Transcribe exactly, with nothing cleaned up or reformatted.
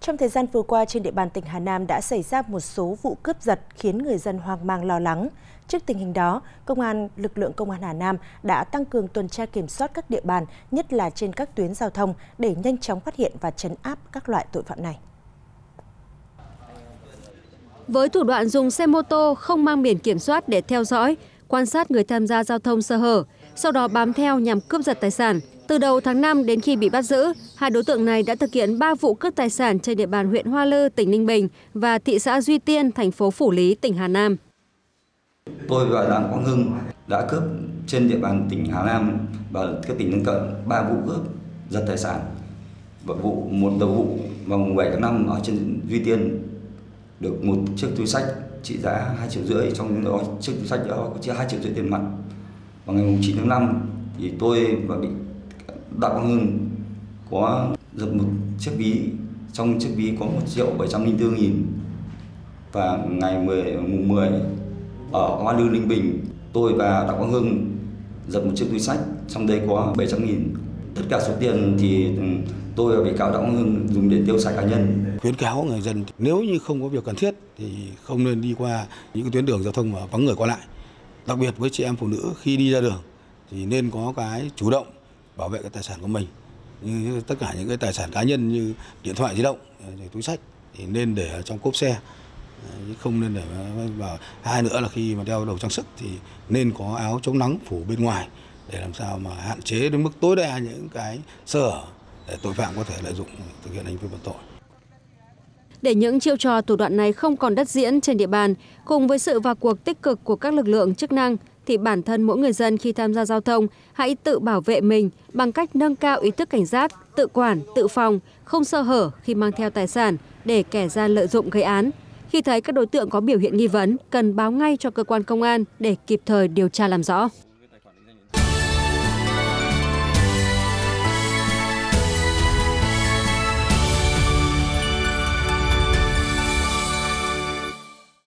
Trong thời gian vừa qua, trên địa bàn tỉnh Hà Nam đã xảy ra một số vụ cướp giật khiến người dân hoang mang lo lắng. Trước tình hình đó, công an lực lượng Công an Hà Nam đã tăng cường tuần tra kiểm soát các địa bàn, nhất là trên các tuyến giao thông để nhanh chóng phát hiện và trấn áp các loại tội phạm này. Với thủ đoạn dùng xe mô tô không mang biển kiểm soát để theo dõi, quan sát người tham gia giao thông sơ hở, sau đó bám theo nhằm cướp giật tài sản. Từ đầu tháng năm đến khi bị bắt giữ, hai đối tượng này đã thực hiện ba vụ cướp tài sản trên địa bàn huyện Hoa Lư, tỉnh Ninh Bình và thị xã Duy Tiên, thành phố Phủ Lý, tỉnh Hà Nam. Tôi và Đặng Quang Hưng đã cướp trên địa bàn tỉnh Hà Nam và các tỉnh lân cận ba vụ cướp giật tài sản. Và vụ một đầu vụ vào ngày bảy tháng năm ở trên Duy Tiên được một chiếc túi xách trị giá hai triệu rưỡi, trong đó chiếc túi xách đó có chứa hai triệu rưỡi tiền mặt. Vào ngày chín tháng năm thì tôi và bị Đặng Quang Hưng có giật một chiếc ví, trong chiếc ví có một triệu bảy trăm linh tư nghìn. Và ngày mười mùng mười ở Hoa Lư, Ninh Bình, tôi và Đặng Quang Hưng giật một chiếc túi xách, trong đây có bảy trăm nghìn. Tất cả số tiền thì tôi và bị cáo Đặng Quang Hưng dùng để tiêu xài cá nhân. Khuyến cáo người dân nếu như không có việc cần thiết thì không nên đi qua những tuyến đường giao thông mà vắng người qua lại. Đặc biệt với chị em phụ nữ khi đi ra đường thì nên có cái chủ động bảo vệ cái tài sản của mình, như tất cả những cái tài sản cá nhân như điện thoại di động, túi xách thì nên để ở trong cốp xe, không nên để vào. Hai nữa là khi mà đeo đồ trang sức thì nên có áo chống nắng phủ bên ngoài để làm sao mà hạn chế đến mức tối đa những cái sơ hở để tội phạm có thể lợi dụng thực hiện hành vi phạm tội. Để những chiêu trò thủ đoạn này không còn đất diễn trên địa bàn, cùng với sự vào cuộc tích cực của các lực lượng chức năng, thì bản thân mỗi người dân khi tham gia giao thông hãy tự bảo vệ mình bằng cách nâng cao ý thức cảnh giác, tự quản, tự phòng, không sơ hở khi mang theo tài sản để kẻ gian lợi dụng gây án. Khi thấy các đối tượng có biểu hiện nghi vấn, cần báo ngay cho cơ quan công an để kịp thời điều tra làm rõ.